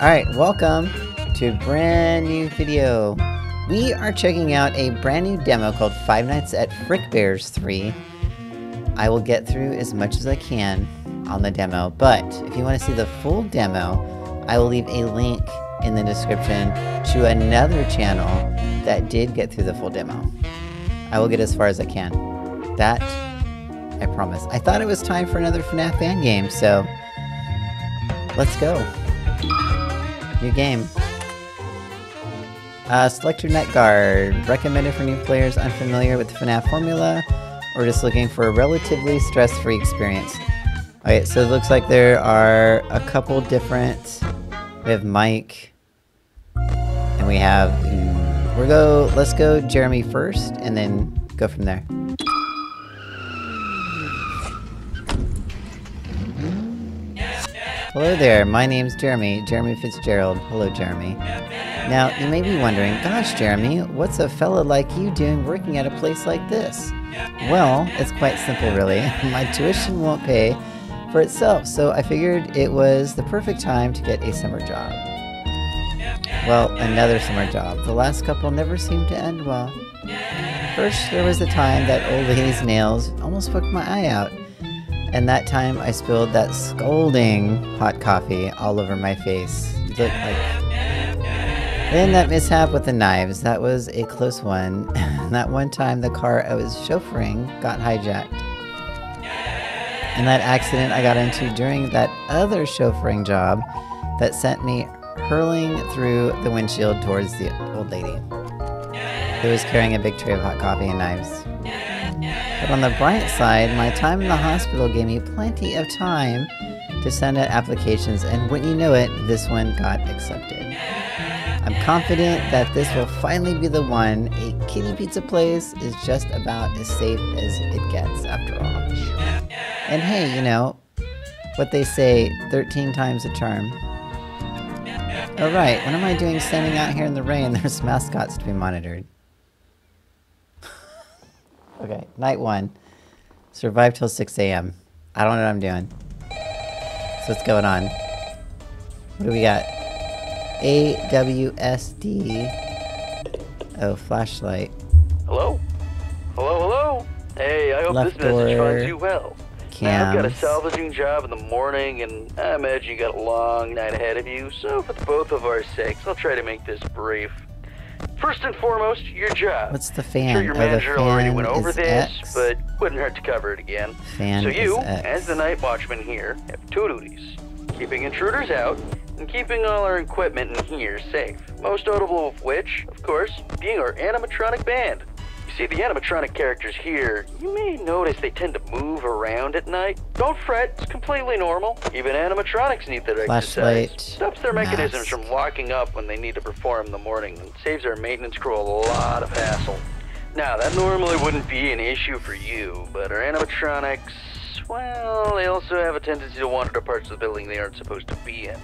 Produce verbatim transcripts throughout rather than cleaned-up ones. Alright, welcome to a brand new video. We are checking out a brand new demo called Five Nights at Frickbear's three. I will get through as much as I can on the demo, but if you want to see the full demo, I will leave a link in the description to another channel that did get through the full demo. I will get as far as I can. That, I promise. I thought it was time for another FNAF fan game, so let's go. New game. Uh, select your night guard. Recommended for new players unfamiliar with the FNAF formula or just looking for a relatively stress-free experience. Alright, so it looks like there are a couple different. We have Mike. And we have um, we'll go let's go Jeremy first and then go from there. Hello there, my name's Jeremy, Jeremy Fitzgerald. Hello, Jeremy. Now, you may be wondering, gosh, Jeremy, what's a fella like you doing working at a place like this? Well, it's quite simple, really. My tuition won't pay for itself, so I figured it was the perfect time to get a summer job. Well, another summer job. The last couple never seemed to end well. First, there was the time that old lady's nails almost poked my eye out. And that time I spilled that scalding hot coffee all over my face. Looked like... Then that mishap with the knives, that was a close one. That one time the car I was chauffeuring got hijacked. And that accident I got into during that other chauffeuring job that sent me hurling through the windshield towards the old lady, who was carrying a big tray of hot coffee and knives. But on the bright side, my time in the hospital gave me plenty of time to send out applications, and wouldn't you know it, this one got accepted. I'm confident that this will finally be the one. A kitty pizza place is just about as safe as it gets, after all. And hey, you know, what they say, thirteen times a charm. Alright, what am I doing standing out here in the rain? There's mascots to be monitored. Okay, night one. Survive till six A M I don't know what I'm doing. So what's going on? What do we got? A W S D. Oh, flashlight. Hello? Hello, hello? Hey, I hope Left this message finds you well. Now, I've got a salvaging job in the morning, and I imagine you got a long night ahead of you, so for the both of our sakes, I'll try to make this brief. First and foremost, your job. What's the fan? Sure, your manager oh, already went over this, X. But wouldn't hurt to cover it again. Fan so you, as the night watchman here, have two duties. Keeping intruders out, and keeping all our equipment in here safe. Most notable of which, of course, being our animatronic band. You see, the animatronic characters here, you may notice they tend to move around at night. Don't fret, it's completely normal. Even animatronics need their exercise. Stops their mechanisms from locking up when they need to perform in the morning, and saves our maintenance crew a lot of hassle. Now, that normally wouldn't be an issue for you, but our animatronics, well, they also have a tendency to wander to parts of the building they aren't supposed to be in,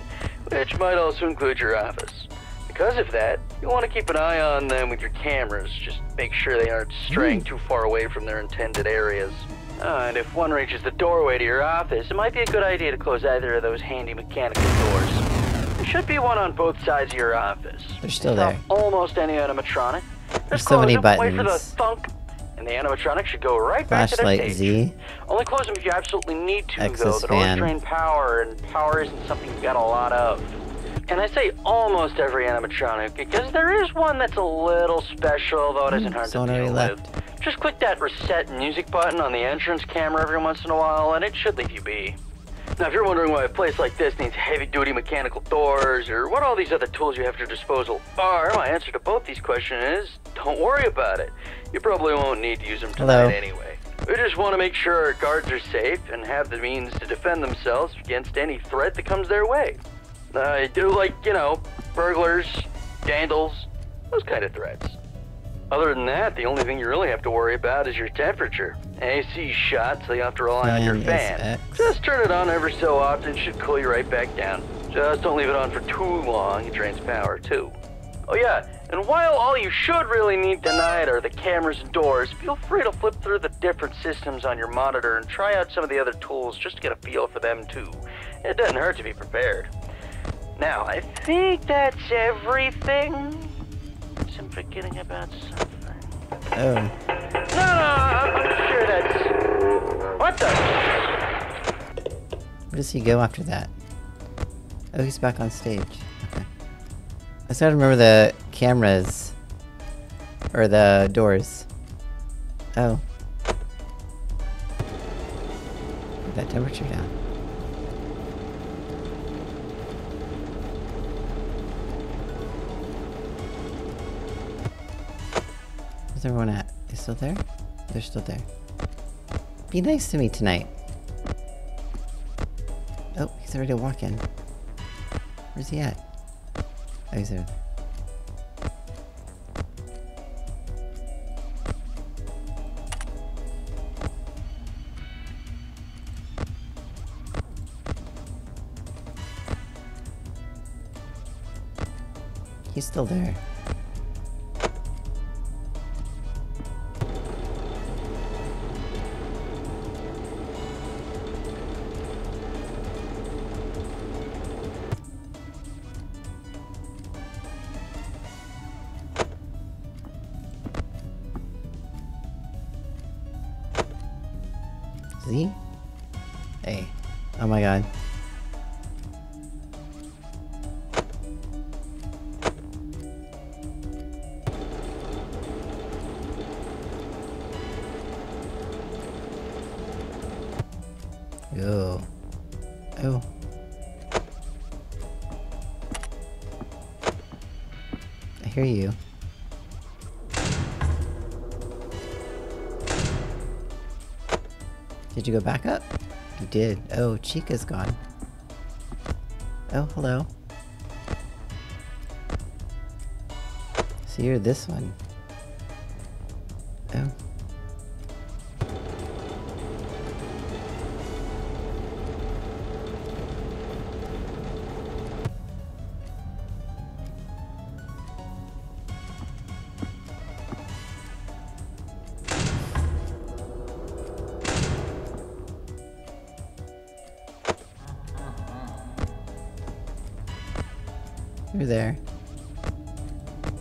which might also include your office. Because of that, you'll want to keep an eye on them with your cameras. Just make sure they aren't straying too far away from their intended areas. Uh, and if one reaches the doorway to your office, it might be a good idea to close either of those handy mechanical doors. There should be one on both sides of your office. They're still there. Almost any animatronic. There's so many buttons. Wait for the thunk, and the animatronic should go right back to their station. Only close them if you absolutely need to, though. The doors drain power, and power isn't something you've got a lot of. And I say almost every animatronic, because there is one that's a little special, though it isn't hard to deal with. Just click that reset music button on the entrance camera every once in a while, and it should leave you be. Now, if you're wondering why a place like this needs heavy-duty mechanical doors, or what all these other tools you have at your disposal are, my answer to both these questions is, don't worry about it. You probably won't need to use them tonight anyway. We just want to make sure our guards are safe and have the means to defend themselves against any threat that comes their way. I uh, do like, you know, burglars, vandals, those kind of threats. Other than that, the only thing you really have to worry about is your temperature. A C shot, so you have to rely on your fan. Just turn it on ever so often, should cool you right back down. Just don't leave it on for too long, it drains power too. Oh yeah, and while all you should really need tonight are the cameras and doors, feel free to flip through the different systems on your monitor and try out some of the other tools just to get a feel for them too. It doesn't hurt to be prepared. Now, I think that's everything. I'm forgetting about something. Oh. No, no, I'm sure that's... What the... Where does he go after that? Oh, he's back on stage. Okay. I still remember the cameras. Or the doors. Oh. Put that temperature down. Where's everyone at? They still there? They're still there. Be nice to me tonight. Oh, he's already walking. Where's he at? Oh, he's over there. He's still there. See? Hey. Oh my god. Oh. Oh. I hear you. Did you go back up? You did. Oh, Chica's gone. Oh, hello. So you're this one. Oh. You're there.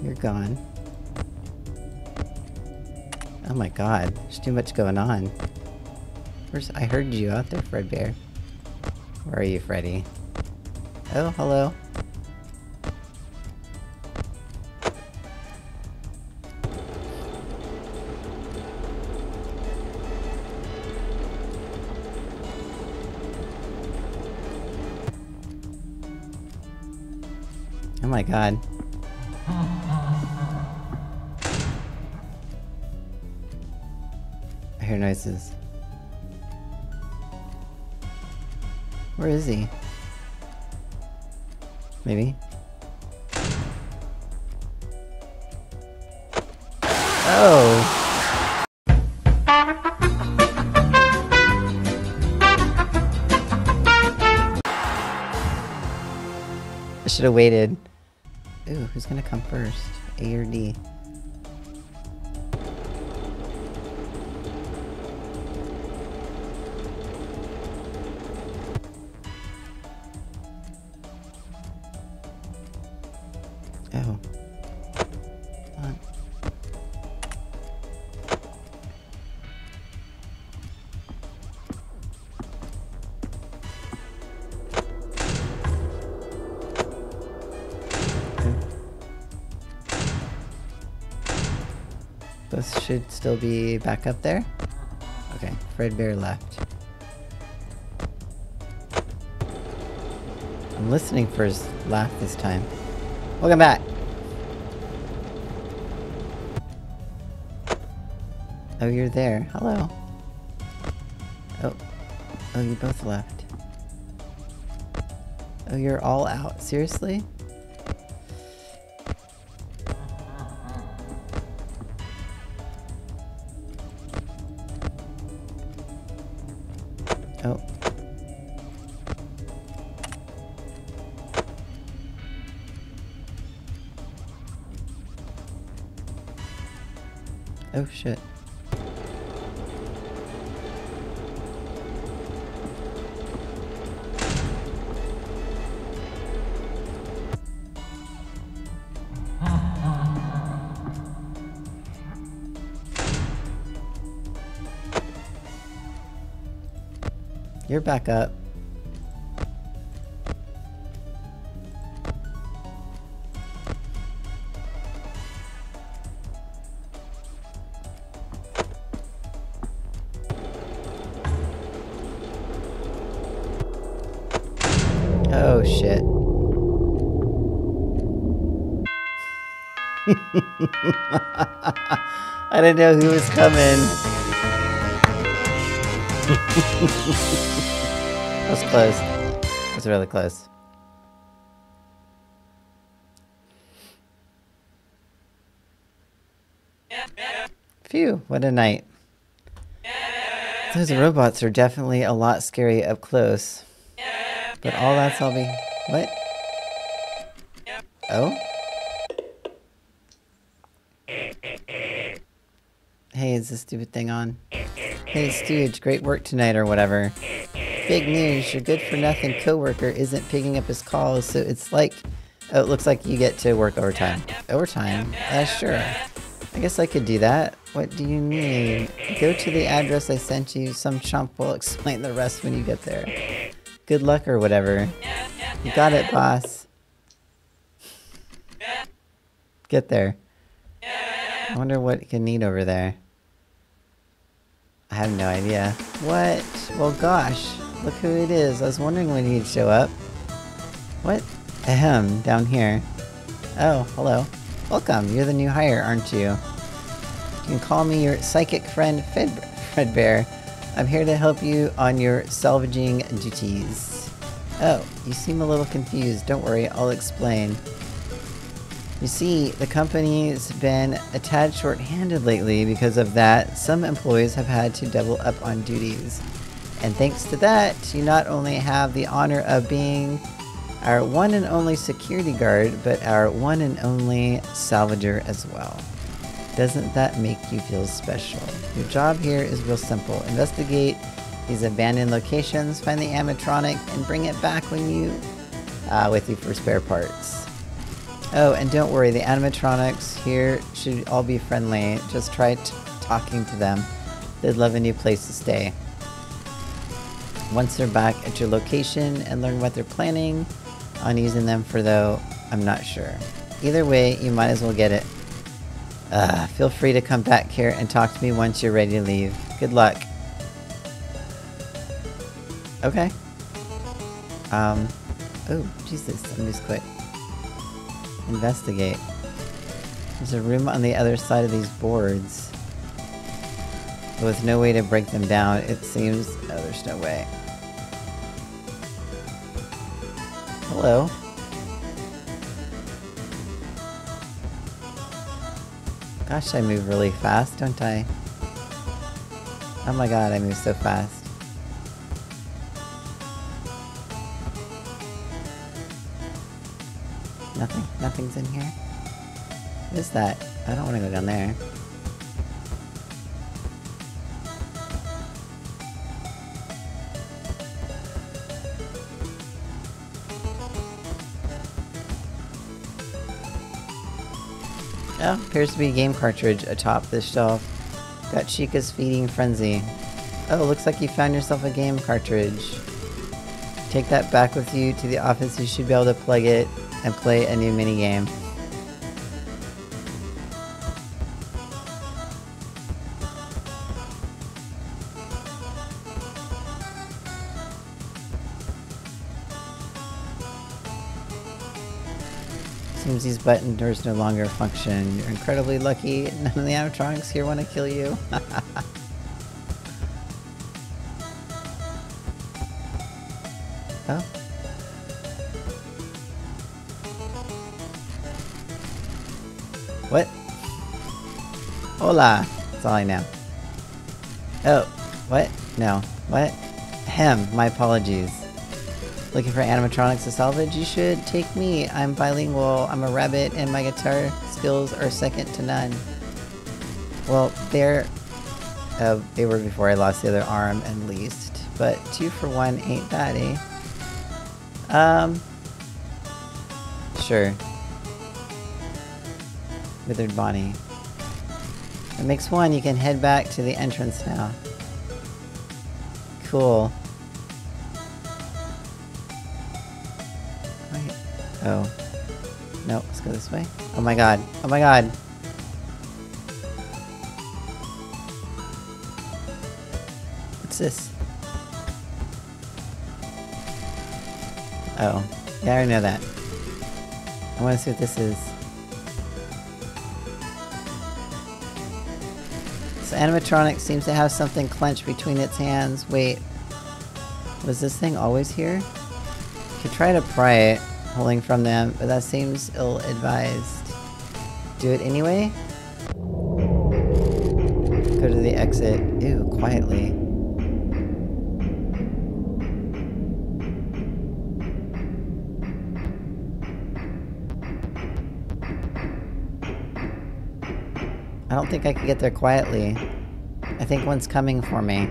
You're gone. Oh my god, there's too much going on. Where's- I heard you out there, Fredbear. Where are you, Freddy? Oh, hello. Oh my god. I hear noises. Where is he? Maybe? Oh! Should have waited. Ooh, who's gonna come first? A or D? Oh. Come on. Those should still be back up there. Okay, Fredbear left. I'm listening for his laugh this time. Welcome back! Oh, you're there. Hello. Oh. Oh, you both left. Oh, you're all out. Seriously? Oh. Oh shit. You're back up. Oh, shit. I didn't know who was coming. That was close. That was really close. Phew, what a night. Those robots are definitely a lot scary up close. But all that's all be... What? Oh? Hey, is this stupid thing on? Hey Stooge, great work tonight or whatever. Big news, your good-for-nothing coworker isn't picking up his calls, so it's like... Oh, it looks like you get to work overtime. Overtime? Uh, sure. I guess I could do that. What do you need? Go to the address I sent you. Some chump will explain the rest when you get there. Good luck or whatever. You got it, boss. Get there. I wonder what you can need over there. I have no idea. What? Well, gosh. Look who it is. I was wondering when he'd show up. What? Ahem. Down here. Oh, hello. Welcome. You're the new hire, aren't you? You can call me your psychic friend, Fred Fredbear. I'm here to help you on your salvaging duties. Oh, you seem a little confused. Don't worry, I'll explain. You see, the company's been a tad short-handed lately. Because of that, some employees have had to double up on duties. And thanks to that, you not only have the honor of being our one and only security guard, but our one and only salvager as well. Doesn't that make you feel special? Your job here is real simple. Investigate these abandoned locations, find the animatronic, and bring it back when you, uh, with you for spare parts. Oh, and don't worry, the animatronics here should all be friendly. Just try t talking to them. They'd love a new place to stay. Once they're back at your location and learn what they're planning on using them for, though, I'm not sure. Either way, you might as well get it. Uh, feel free to come back here and talk to me once you're ready to leave. Good luck. Okay. Um, oh, Jesus, that moves quick. Investigate. There's a room on the other side of these boards. But with no way to break them down, it seems... Oh, there's no way. Hello. Gosh, I move really fast, don't I? Oh my god, I move so fast. Nothing. Nothing's in here. What is that? I don't want to go down there. Oh, appears to be a game cartridge atop this shelf. Got Chica's Feeding Frenzy. Oh, looks like you found yourself a game cartridge. Take that back with you to the office. You should be able to plug it and play a new minigame. Seems these button doors no longer function. You're incredibly lucky. None of the animatronics here want to kill you. Oh. What? Hola! That's all I know. Oh, what? No. What? Hem, my apologies. Looking for animatronics to salvage? You should take me. I'm bilingual, I'm a rabbit, and my guitar skills are second to none. Well, they're... Uh, they were before I lost the other arm and least. But two for one ain't bad, eh? Um... Sure. Withered Bonnie. That makes one. You can head back to the entrance now. Cool. Oh. No, let's go this way. Oh my god. Oh my god. What's this? Oh. Yeah, I already know that. I want to see what this is. This animatronic seems to have something clenched between its hands. Wait. Was this thing always here? You could try to pry it, pulling from them, but that seems ill-advised. Do it anyway? Go to the exit. Ew, quietly. I don't think I could get there quietly. I think one's coming for me.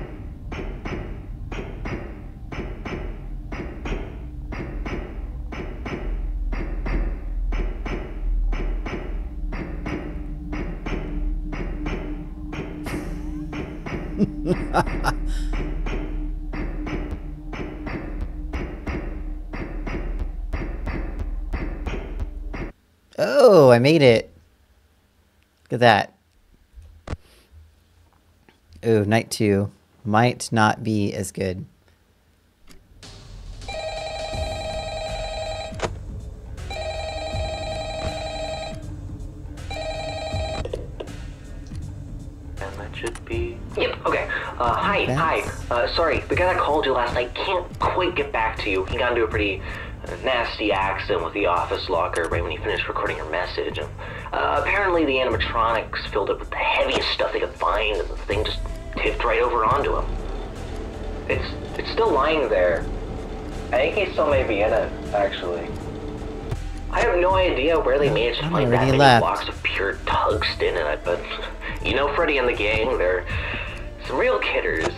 Oh, I made it. Look at that. Ooh, night two might not be as good. As it should be. Yep, okay. Uh, hi, hi. Uh, sorry, the guy that called you last night can't quite get back to you. He got into a pretty nasty accident with the office locker right when you finished recording your message. Uh, apparently the animatronics filled up with the heaviest stuff they could find and the thing just tipped right over onto him. It's it's still lying there. I think he still may be in it, actually. I have no idea where they managed to find that many blocks of pure tungsten in it, but you know Freddy and the gang, they're some real kidders.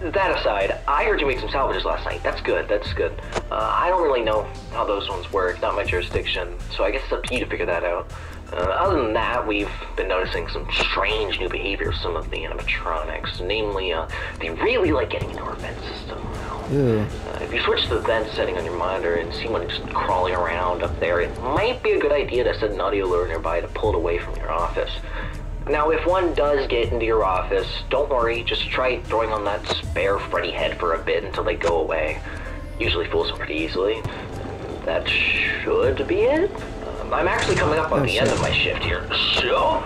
That aside, I heard you made some salvages last night. That's good, that's good. Uh, I don't really know how those ones work, not my jurisdiction, so I guess it's up to you to figure that out. Uh, other than that, we've been noticing some strange new behavior of some of the animatronics, namely, uh, they really like getting into our vent system now. Mm. Uh, if you switch to the vent setting on your monitor and see one just crawling around up there, it might be a good idea to set an audio lure nearby to pull it away from your office. Now, if one does get into your office, don't worry, just try throwing on that spare Freddy head for a bit until they go away. Usually fools them pretty easily. That should be it. Um, I'm actually coming up on oh, the shit. end of my shift here, so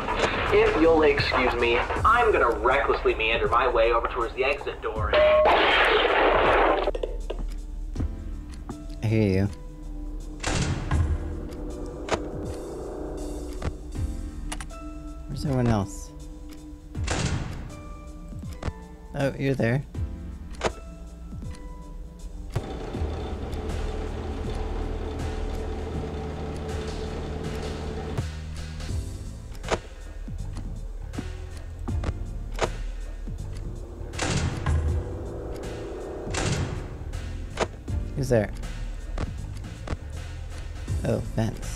if you'll excuse me, I'm gonna recklessly meander my way over towards the exit door. I hear you. Where's everyone else? Oh, you're there. Who's there? Oh, vents.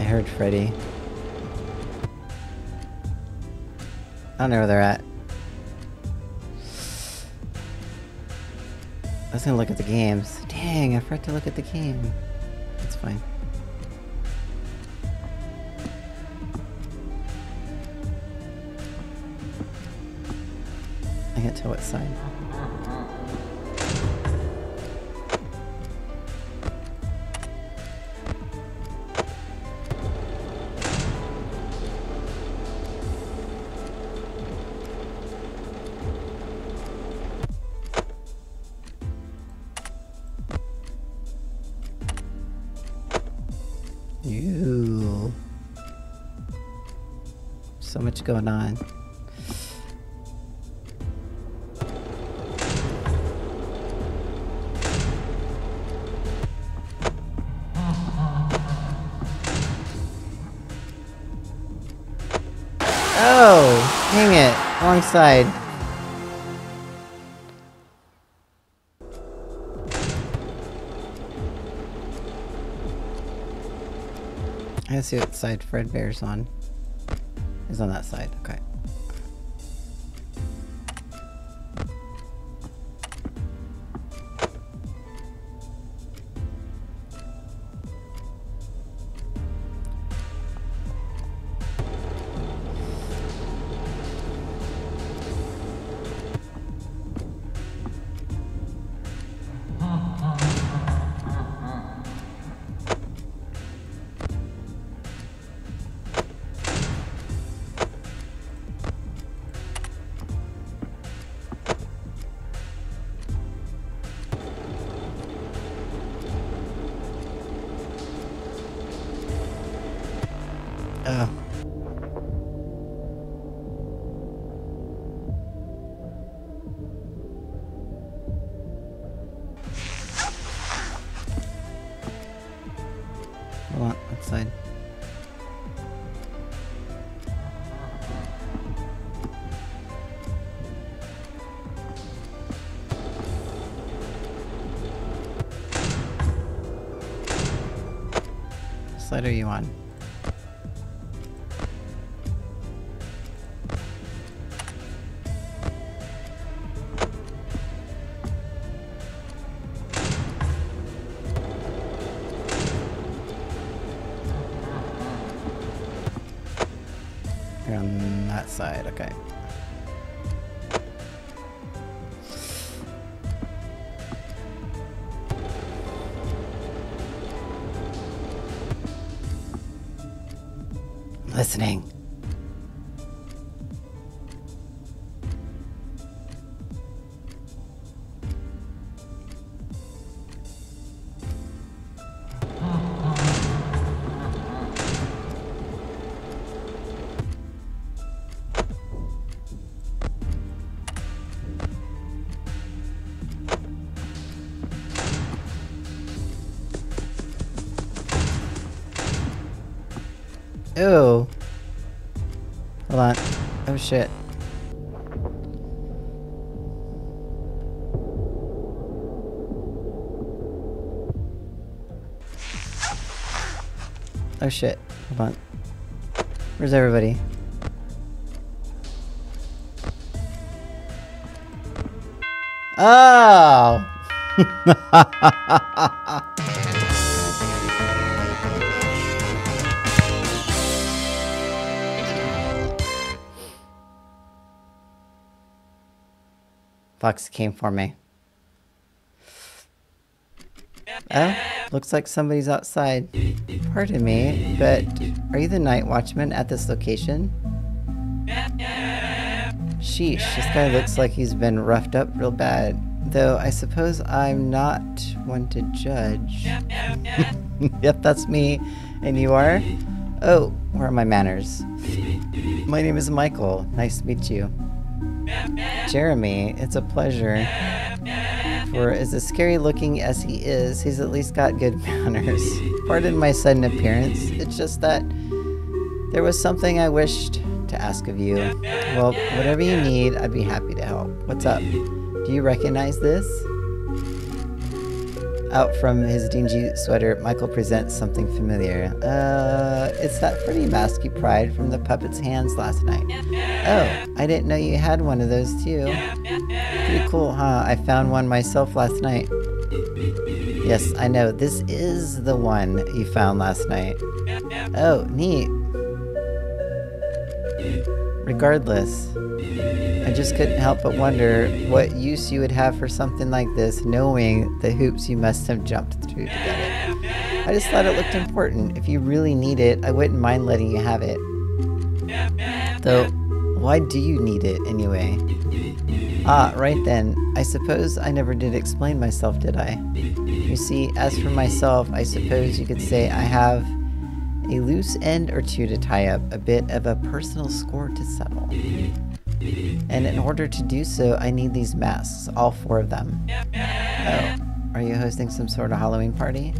I heard Freddy. I don't know where they're at. I was gonna look at the games. Dang, I forgot to look at the game. That's fine. I can't tell what side. Ew. So much going on. Oh, dang it. Wrong side. I gotta see what side Fredbear's on. He's on that side, okay. Oh. Hold on, outside. What side are you on? On that side, okay. Listening. Ew. Hold on. Oh shit. Oh shit. Hold on. Where's everybody? Oh! Fox came for me. Uh, looks like somebody's outside. Pardon me, but are you the night watchman at this location? Sheesh, this guy looks like he's been roughed up real bad. Though I suppose I'm not one to judge. Yep, that's me. And you are? Oh, where are my manners? My name is Michael. Nice to meet you. Jeremy, it's a pleasure. For as a scary looking as he is, he's at least got good manners. Pardon my sudden appearance, it's just that there was something I wished to ask of you. Well, whatever you need, I'd be happy to help. What's up? Do you recognize this? Out from his dingy sweater, Michael presents something familiar. Uh, it's that pretty mask you pried from the puppet's hands last night. Oh, I didn't know you had one of those too. Pretty cool, huh? I found one myself last night. Yes, I know. This is the one you found last night. Oh, neat. Regardless, I just couldn't help but wonder what use you would have for something like this, knowing the hoops you must have jumped through to get it. I just thought it looked important. If you really need it, I wouldn't mind letting you have it. Though, why do you need it anyway? Ah, right then. I suppose I never did explain myself, did I? You see, as for myself, I suppose you could say I have a loose end or two to tie up, a bit of a personal score to settle. And in order to do so, I need these masks, all four of them. Oh, Are you hosting some sort of Halloween party?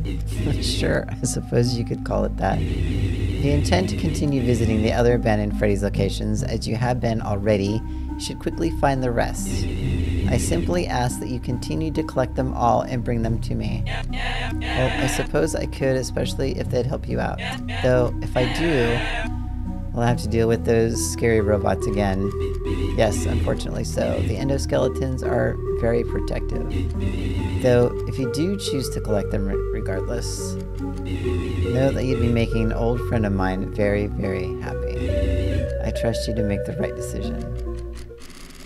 Sure, I suppose you could call it that. You intend to continue visiting the other abandoned Freddy's locations, as you have been already. You should quickly find the rest. I simply ask that you continue to collect them all and bring them to me. Well, I suppose I could, especially if they'd help you out. Though, if I do, we'll have to deal with those scary robots again. Yes, unfortunately so. The endoskeletons are very protective. Though, if you do choose to collect them regardless, know that you'd be making an old friend of mine very, very happy. I trust you to make the right decision.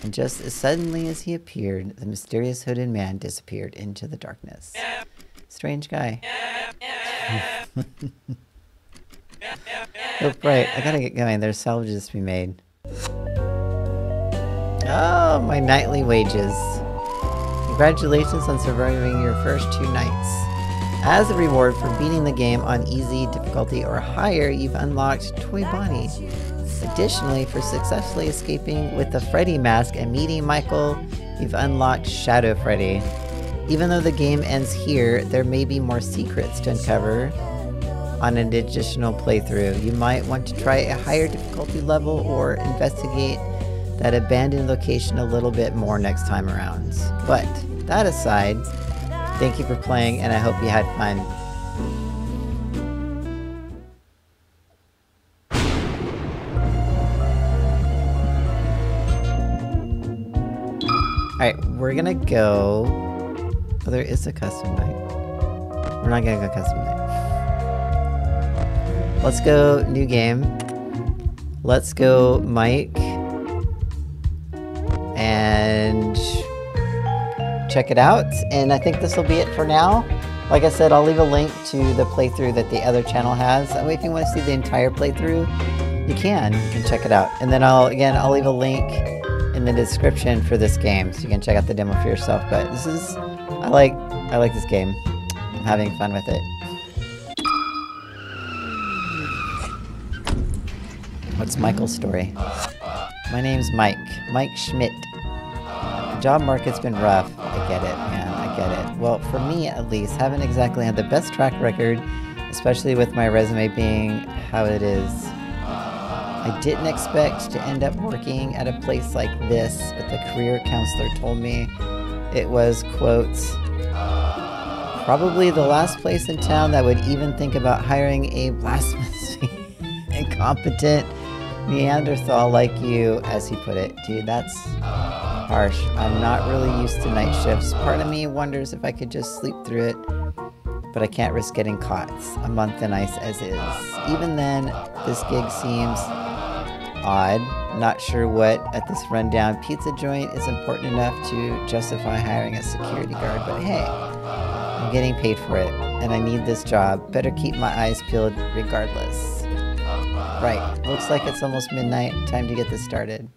And just as suddenly as he appeared, the mysterious hooded man disappeared into the darkness. Strange guy. Oh, right, I gotta get going. There's salvages to be made. Oh, my nightly wages. Congratulations on surviving your first two nights. As a reward for beating the game on easy, difficulty, or higher, you've unlocked Toy Bonnie. Additionally, for successfully escaping with the Freddy mask and meeting Michael, you've unlocked Shadow Freddy. Even though the game ends here, there may be more secrets to uncover on an additional playthrough. You might want to try a higher difficulty level or investigate that abandoned location a little bit more next time around. But that aside, thank you for playing and I hope you had fun. Alright, we're gonna go... Oh, there is a custom night. We're not gonna go custom night. Let's go new game. Let's go Mike. And... check it out. And I think this will be it for now. Like I said, I'll leave a link to the playthrough that the other channel has. That way if you want to see the entire playthrough, you can. You can check it out. And then I'll, again, I'll leave a link in the description for this game, so you can check out the demo for yourself. But this is, I like, I like this game. I'm having fun with it. What's Michael's story? My name's Mike, Mike Schmidt. The job market's been rough. I get it, man, I get it. Well, for me at least, haven't exactly had the best track record, especially with my resume being how it is. I didn't expect to end up working at a place like this, but the career counselor told me it was, quote, probably the last place in town that would even think about hiring a blasphemous, incompetent Neanderthal like you, as he put it. Dude, that's harsh. I'm not really used to night shifts. Part of me wonders if I could just sleep through it, but I can't risk getting caught. A month in ice as is. Even then, this gig seems odd. Not sure what at this rundown pizza joint is important enough to justify hiring a security guard, but hey, I'm getting paid for it, and I need this job. Better keep my eyes peeled regardless. Right, looks like it's almost midnight. Time to get this started.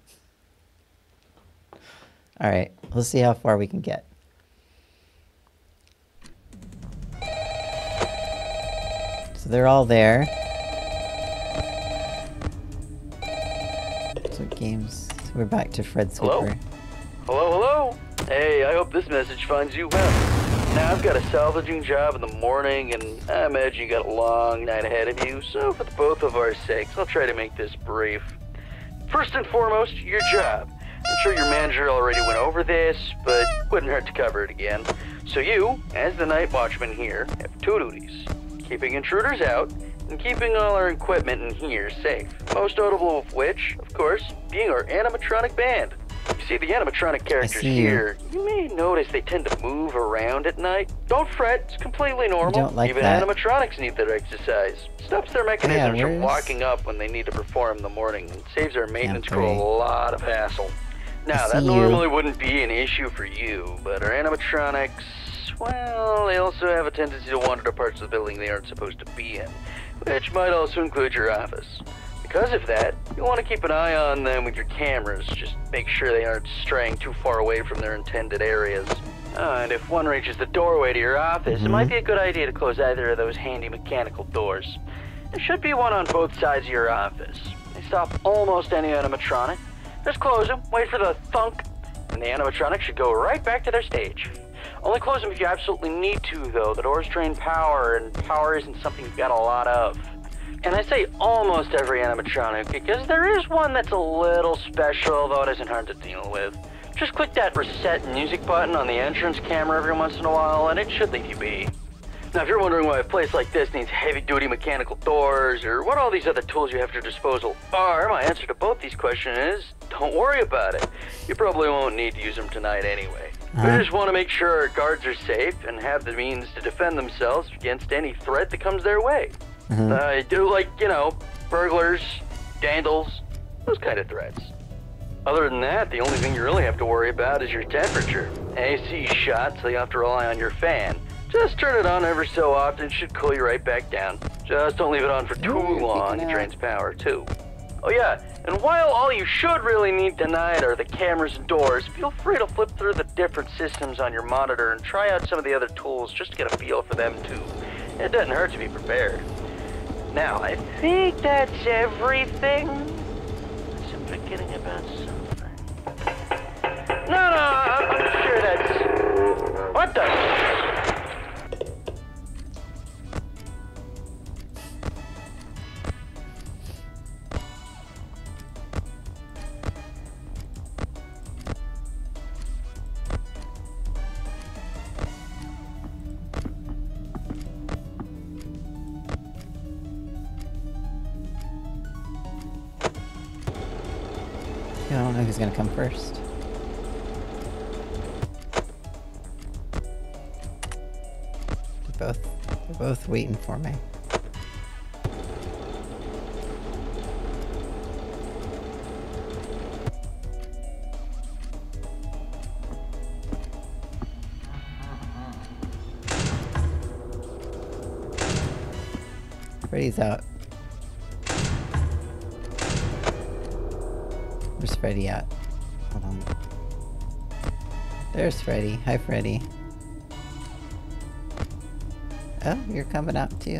All right, let's see how far we can get. So they're all there. So games, so we're back to Fred Sweeper. Hello? Hello, hello? Hey, I hope this message finds you well. Now I've got a salvaging job in the morning and I imagine you got a long night ahead of you, so for both of our sakes, I'll try to make this brief. First and foremost, your job. I'm sure your manager already went over this, but wouldn't hurt to cover it again. So you, as the night watchman here, have two duties. Keeping intruders out, and keeping all our equipment in here safe. Most notable of which, of course, being our animatronic band. You see, the animatronic characters here, you may notice they tend to move around at night. Don't fret, it's completely normal. I don't like Even that. Animatronics need their exercise. Stops their mechanisms yeah, from locking up when they need to perform in the morning, and saves our maintenance crew a lot of hassle. Now, that normally you. wouldn't be an issue for you, but our animatronics... well, they also have a tendency to wander to parts of the building they aren't supposed to be in, which might also include your office. Because of that, you'll want to keep an eye on them with your cameras. Just make sure they aren't straying too far away from their intended areas. Uh, and if one reaches the doorway to your office, mm-hmm. it might be a good idea to close either of those handy mechanical doors. There should be one on both sides of your office. They stop almost any animatronic. Just close them, wait for the thunk, and the animatronic should go right back to their stage. Only close them if you absolutely need to, though. The doors drain power, and power isn't something you've got a lot of. And I say almost every animatronic, because there is one that's a little special, though it isn't hard to deal with. Just click that reset music button on the entrance camera every once in a while, and it should leave you be. Now, if you're wondering why a place like this needs heavy-duty mechanical doors, or what all these other tools you have at your disposal are, my answer to both these questions is, don't worry about it. You probably won't need to use them tonight anyway. We just want to make sure our guards are safe and have the means to defend themselves against any threat that comes their way. Mm-hmm. uh, do like, you know, burglars, dandles, those kind of threats. Other than that, the only thing you really have to worry about is your temperature. A C's shot, so you have to rely on your fan. Just turn it on every so often, it should cool you right back down. Just don't leave it on for too Ooh, long, it drains power too. Oh yeah, and while all you should really need tonight are the cameras and doors, feel free to flip through the different systems on your monitor and try out some of the other tools just to get a feel for them too. It doesn't hurt to be prepared. Now, I think that's everything. I'm forgetting about something. No, no, I'm, I'm sure that's... What the... I don't know who's gonna come first. They're both, they're both waiting for me. Freddy's out. Where's Freddy at? Hold on. There's Freddy. Hi, Freddy. Oh, you're coming up too.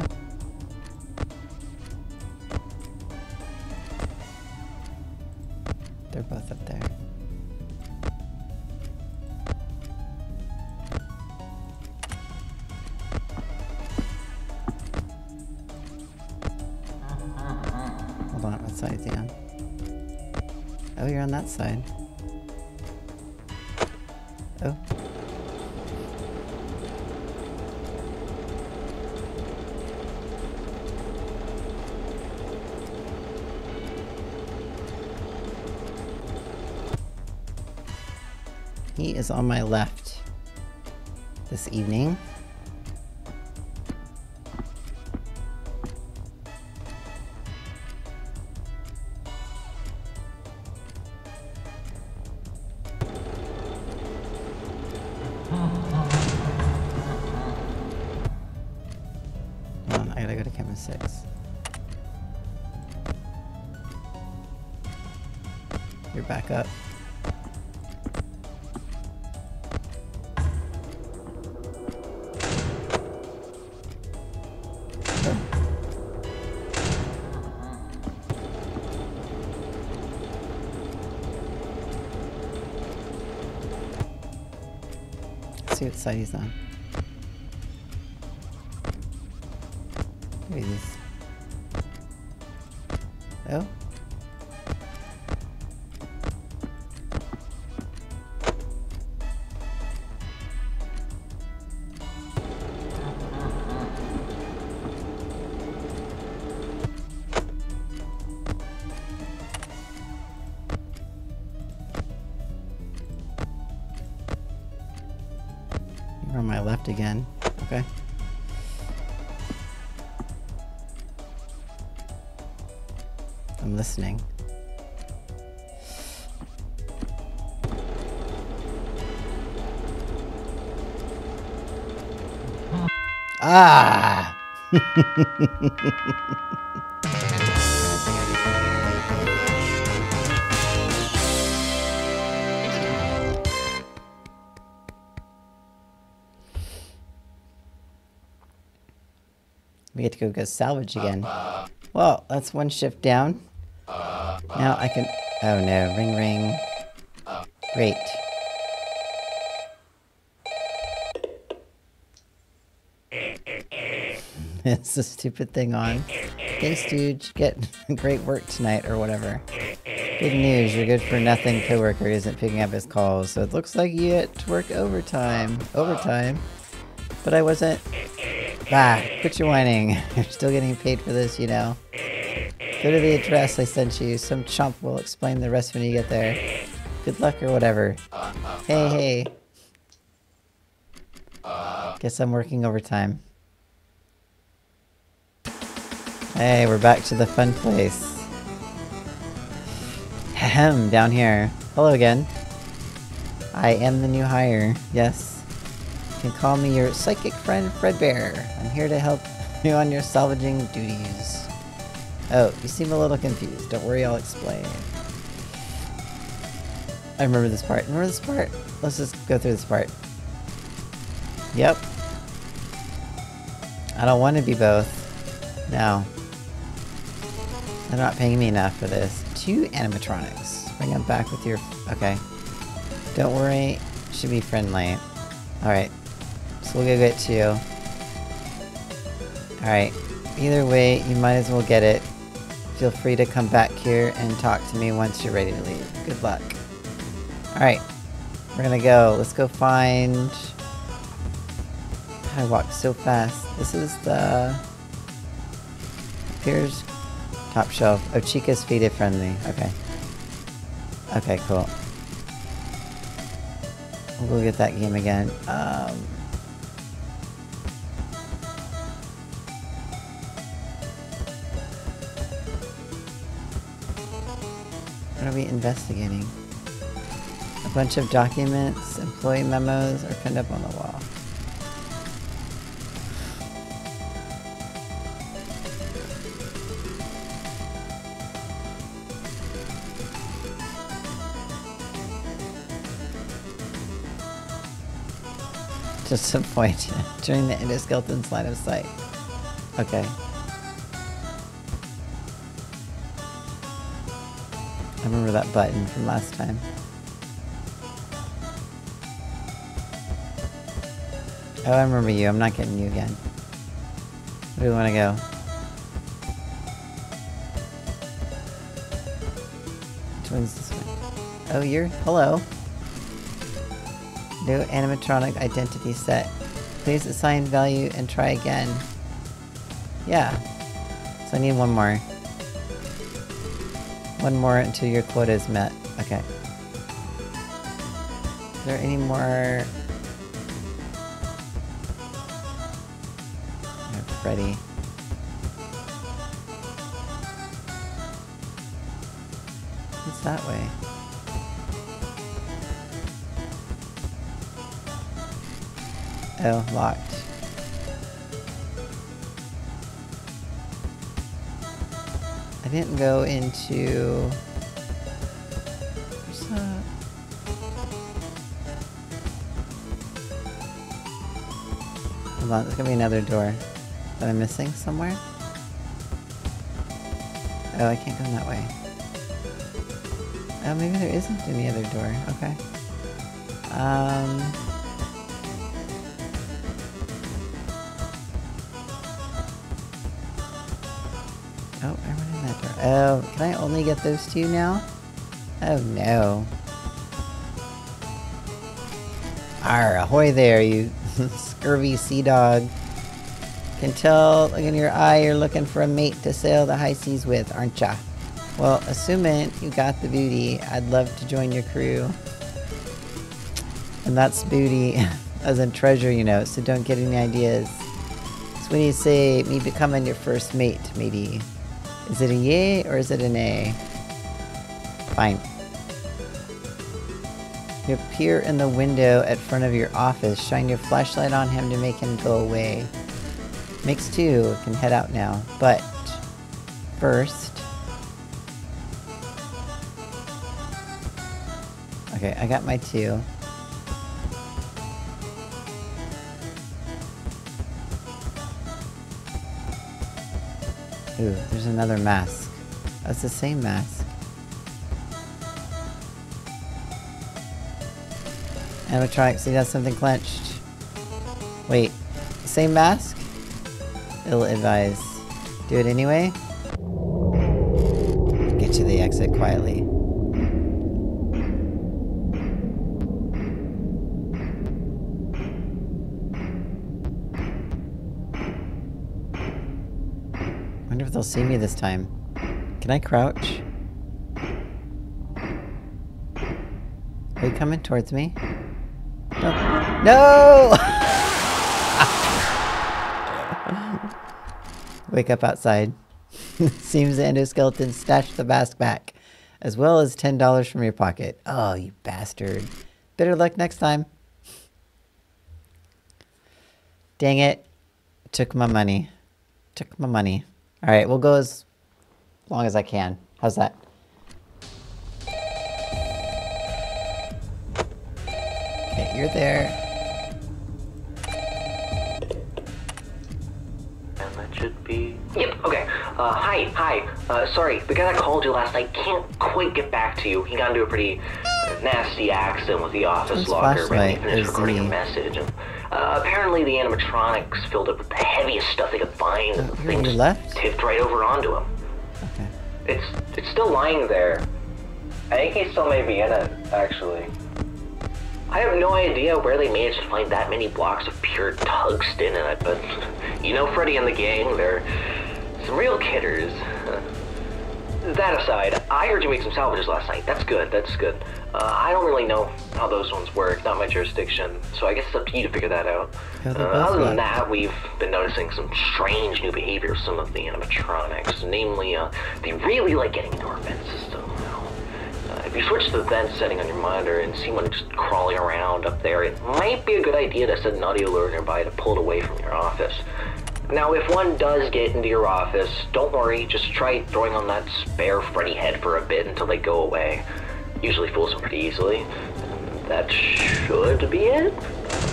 They're both up there. Hold on, what side's he on? Oh, you're on that side. Oh. He is on my left this evening. See what side he's on. There he is. Oh. On my left again. Okay. I'm listening. Ah! We get to go go salvage again. Well, that's one shift down. Now I can... Oh no, ring ring. Great. is the stupid thing on. Hey Stooge, get great work tonight or whatever. Big news, your good for nothing coworker isn't picking up his calls, so it looks like you had to work overtime. Overtime? But I wasn't. Ah, quit your whining. You're still getting paid for this, you know. Go to the address I sent you. Some chump will explain the rest when you get there. Good luck or whatever. Hey, hey. Guess I'm working overtime. Hey, we're back to the fun place. Ahem, down here. Hello again. I am the new hire, yes. You can call me your psychic friend Fredbear. I'm here to help you on your salvaging duties. Oh, you seem a little confused. Don't worry, I'll explain. I remember this part. Remember this part? Let's just go through this part. Yep. I don't want to be both. No. They're not paying me enough for this. Two animatronics. Bring them back with your... Okay. Don't worry. Should be friendly. Alright. So we'll go get two. Alright. Either way, you might as well get it. Feel free to come back here and talk to me once you're ready to leave. Good luck. Alright. We're gonna go. Let's go find... I walked so fast. This is the... Here's top shelf. Oh, Chica's Feeding Frenzy. Okay. Okay, cool. We'll go get that game again. Um... What are we investigating? A bunch of documents, employee memos are pinned up on the wall. Disappointed during the endoskeleton's line of sight. Okay. I remember that button from last time. Oh, I remember you. I'm not getting you again. Where do we want to go? Which one's this one? Oh, you're... Hello. New animatronic identity set. Please assign value and try again. Yeah. So I need one more. One more until your quota is met. Okay. Is there any more... Freddy. It's that way. Oh, locked. I didn't go into... What's that? Hold on, there's gonna be another door that I'm missing somewhere. Oh, I can't go that way. Oh, maybe there isn't any other door. Okay. Um... Oh, I went in that door. Oh, can I only get those two now? Oh no. Arr, ahoy there, you scurvy sea dog. Can tell, look in your eye, you're looking for a mate to sail the high seas with, aren't ya? Well, assuming you got the booty, I'd love to join your crew. And that's booty, as in treasure, you know, so don't get any ideas. So when you say, me becoming your first mate, maybe. Is it a yay or is it a nay? Fine. You appear in the window at front of your office. Shine your flashlight on him to make him go away. Makes two can head out now, but first... Okay, I got my two. Ooh, there's another mask. That's the same mask. Animatronic, see, that's something clenched. Wait, same mask? ill-advised. Do it anyway. Get to the exit quietly. Wonder if they'll see me this time. Can I crouch? Are you coming towards me? No! No! Wake up outside. Seems the endoskeleton snatched the mask back, as well as ten dollars from your pocket. Oh, you bastard. Better luck next time. Dang it. Took my money. Took my money. Alright, we'll go as long as I can. How's that? Okay, you're there. Be. Yep, okay. Uh, hi, hi. Uh, sorry, the guy that called you last night can't quite get back to you. He got into a pretty nasty accident with the office this locker when he finished recording a message. And, uh, apparently the animatronics filled up with the heaviest stuff they could find, uh, and the things left? Tipped right over onto him. Okay. It's, it's still lying there. I think he still may be in it, actually. I have no idea where they managed to find that many blocks of pure tungsten in it, but you know Freddy and the gang, they're some real kidders. That aside, I heard you made some salvages last night. That's good, that's good. Uh, I don't really know how those ones work, not my jurisdiction, so I guess it's up to you to figure that out. Uh, other than that, we've been noticing some strange new behavior of some of the animatronics, namely, uh, they really like getting into our vent system. If you switch to the vent setting on your monitor and see one just crawling around up there, it might be a good idea to set an audio alert nearby to pull it away from your office. Now, if one does get into your office, don't worry, just try throwing on that spare Freddy head for a bit until they go away. Usually fools them pretty easily. And that should be it.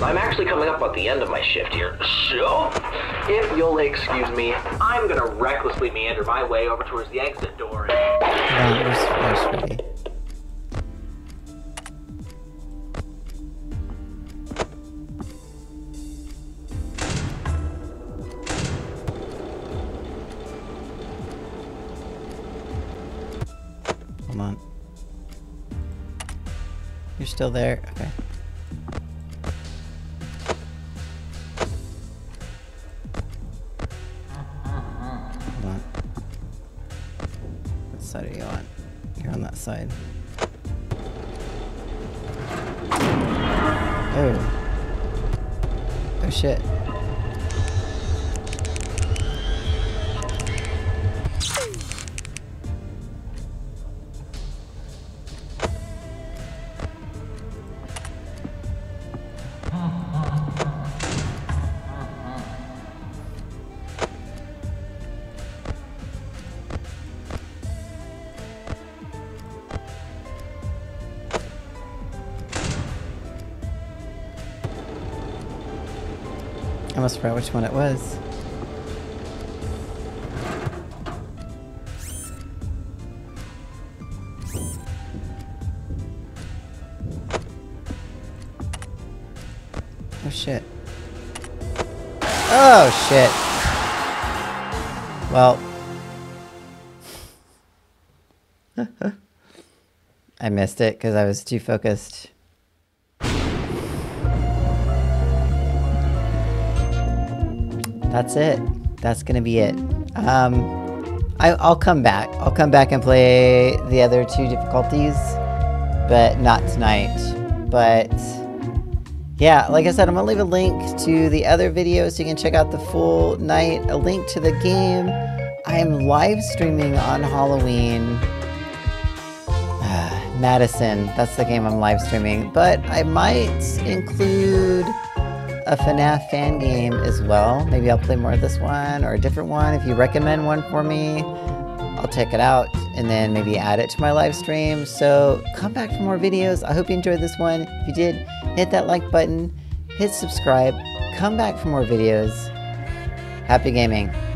I'm actually coming up at the end of my shift here, so if you'll excuse me, I'm gonna recklessly meander my way over towards the exit door. And you're still there? Okay. Hold on. What side are you on? You're on that side. Oh. Oh shit. I almost forgot which one it was. Oh shit. Oh shit. Well. I missed it because I was too focused. That's it. That's gonna be it. Um, I, I'll come back. I'll come back and play the other two difficulties, but not tonight. But yeah, like I said, I'm gonna leave a link to the other video so you can check out the full night, a link to the game. I am live streaming on Halloween. Uh, Madison, that's the game I'm live streaming, but I might include a FNAF fan game as well. Maybe I'll play more of this one or a different one. If you recommend one for me, I'll check it out and then maybe add it to my live stream. So come back for more videos. I hope you enjoyed this one. If you did, hit that like button, hit subscribe, come back for more videos. Happy gaming.